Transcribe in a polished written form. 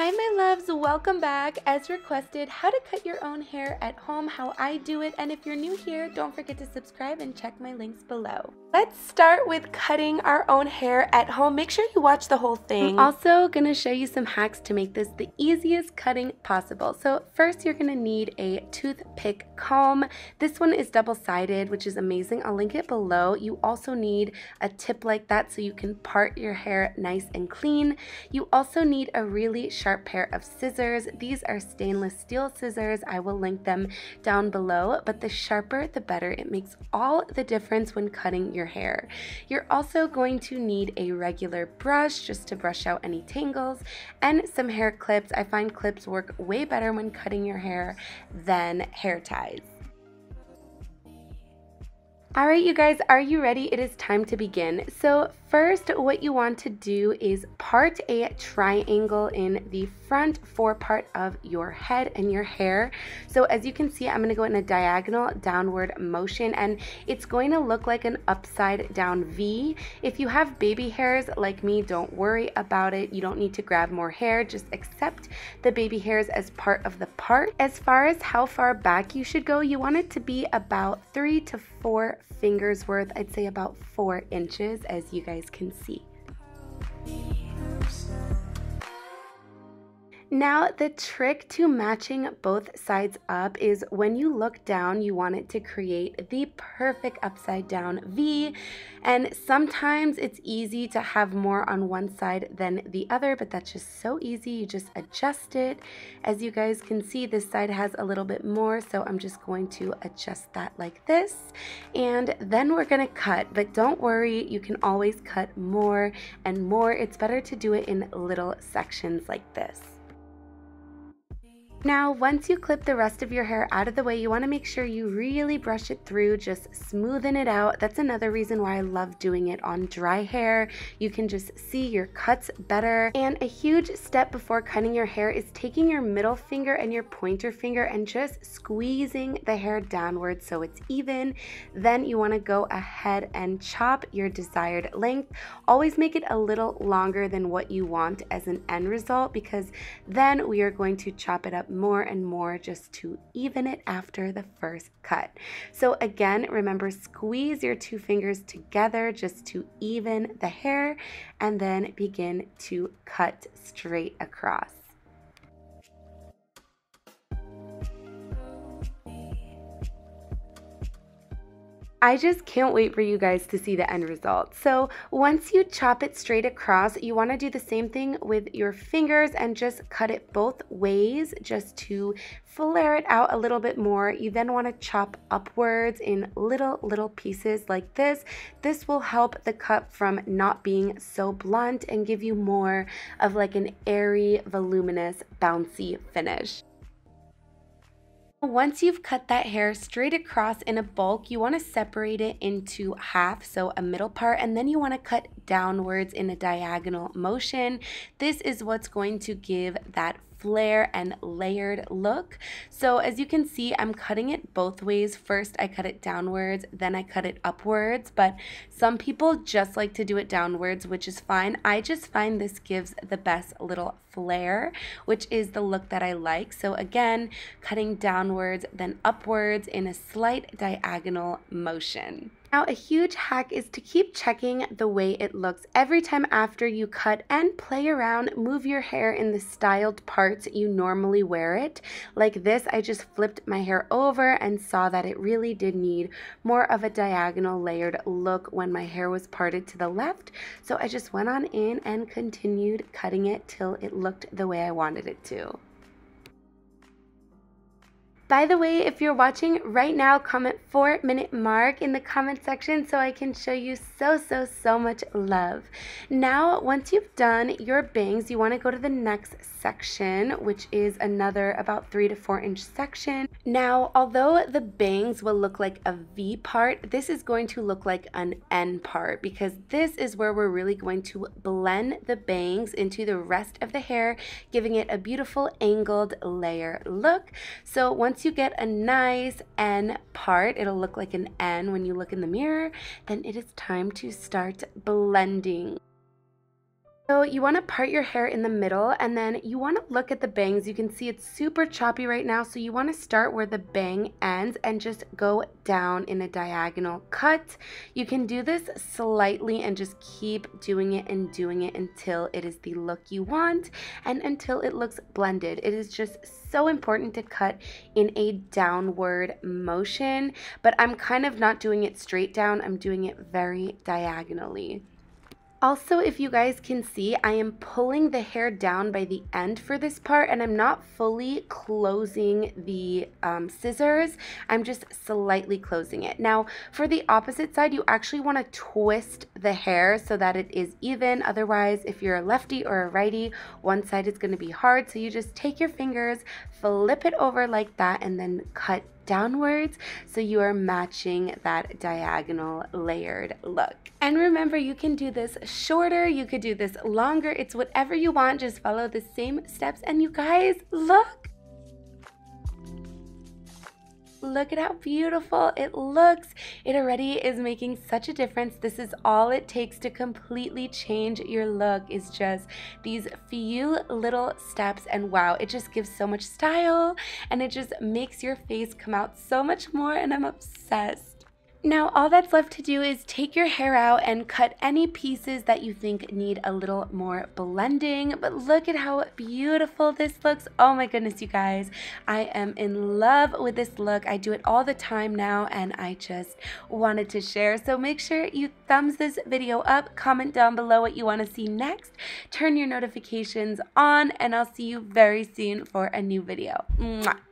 Hi my loves, welcome back. As requested, how to cut your own hair at home, how I do it, and if you're new here, don't forget to subscribe and check my links below. Let's start with cutting our own hair at home. Make sure you watch the whole thing. I'm also gonna show you some hacks to make this the easiest cutting possible. So first you're gonna need a toothpick comb. This one is double-sided, which is amazing. I'll link it below. You also need a tip like that so you can part your hair nice and clean. You also need a really sharp pair of scissors. These are stainless steel scissors. I will link them down below, but the sharper the better. It makes all the difference when cutting your hair. You're also going to need a regular brush just to brush out any tangles and some hair clips. I find clips work way better when cutting your hair than hair ties. All right, you guys, are you ready? It is time to begin. So first, what you want to do is part a triangle in the front forepart of your head and your hair. So as you can see, I'm going to go in a diagonal downward motion, and it's going to look like an upside down V. If you have baby hairs like me, don't worry about it. You don't need to grab more hair. Just accept the baby hairs as part of the part. As far as how far back you should go, you want it to be about 3 to 4 fingers worth. I'd say about 4 inches, as you guys can see. Now, the trick to matching both sides up is when you look down, you want it to create the perfect upside down V. And sometimes it's easy to have more on one side than the other, but that's just so easy. You just adjust it. As you guys can see, this side has a little bit more, so I'm just going to adjust that like this. And then we're gonna cut, but don't worry, you can always cut more and more. It's better to do it in little sections like this. Now, once you clip the rest of your hair out of the way, you want to make sure you really brush it through, just smoothen it out. That's another reason why I love doing it on dry hair. You can just see your cuts better. And a huge step before cutting your hair is taking your middle finger and your pointer finger and just squeezing the hair downward so it's even. Then you want to go ahead and chop your desired length. Always make it a little longer than what you want as an end result, because then we are going to chop it up more and more just to even it after the first cut. So again, remember, squeeze your two fingers together just to even the hair, and then begin to cut straight across. I just can't wait for you guys to see the end result. So once you chop it straight across, you want to do the same thing with your fingers and just cut it both ways just to flare it out a little bit more. You then want to chop upwards in little pieces like this. This will help the cut from not being so blunt and give you more of like an airy, voluminous, bouncy finish. Once you've cut that hair straight across in a bulk, you want to separate it into half, so a middle part, and then you want to cut downwards in a diagonal motion. This is what's going to give that flare and layered look. So as you can see, I'm cutting it both ways. First I cut it downwards, then I cut it upwards, but some people just like to do it downwards, which is fine. I just find this gives the best little flare, which is the look that I like. So again, cutting downwards, then upwards in a slight diagonal motion. Now, a huge hack is to keep checking the way it looks every time after you cut, and play around, move your hair in the styled parts you normally wear it. Like this, I just flipped my hair over and saw that it really did need more of a diagonal layered look when my hair was parted to the left. So I just went on in and continued cutting it till it looked the way I wanted it to. By the way, if you're watching right now, comment 4-minute mark in the comment section so I can show you so much love. Now, once you've done your bangs, you want to go to the next section, which is another about 3 to 4 inch section. Now, although the bangs will look like a V part, this is going to look like an N part, because this is where we're really going to blend the bangs into the rest of the hair, giving it a beautiful angled layer look. So once you get a nice N part, it'll look like an N when you look in the mirror, then it is time to start blending. So you want to part your hair in the middle, and then you want to look at the bangs. You can see it's super choppy right now, so you want to start where the bang ends and just go down in a diagonal cut. You can do this slightly and just keep doing it until it is the look you want and until it looks blended. It is just so important to cut in a downward motion, but I'm kind of not doing it straight down. I'm doing it very diagonally. Also, if you guys can see, I am pulling the hair down by the end for this part, and I'm not fully closing the scissors. I'm just slightly closing it. Now, for the opposite side, you actually want to twist the hair so that it is even. Otherwise, if you're a lefty or a righty, one side is going to be hard. So you just take your fingers, flip it over like that, and then cut downwards, so you are matching that diagonal layered look. And remember, you can do this shorter, you could do this longer, it's whatever you want. Just follow the same steps, and you guys, look at how beautiful it looks. It already is making such a difference. This is all it takes to completely change your look, is just these few little steps, and wow, it just gives so much style, and it just makes your face come out so much more, and I'm obsessed. Now all that's left to do is take your hair out and cut any pieces that you think need a little more blending, but look at how beautiful this looks. Oh my goodness, you guys, I am in love with this look. I do it all the time now, and I just wanted to share. So make sure you thumbs this video up, comment down below what you want to see next, turn your notifications on, and I'll see you very soon for a new video. Mwah.